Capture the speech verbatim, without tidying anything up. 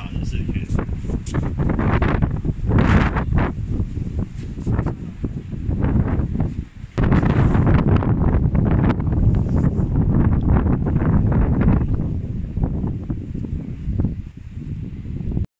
大人是。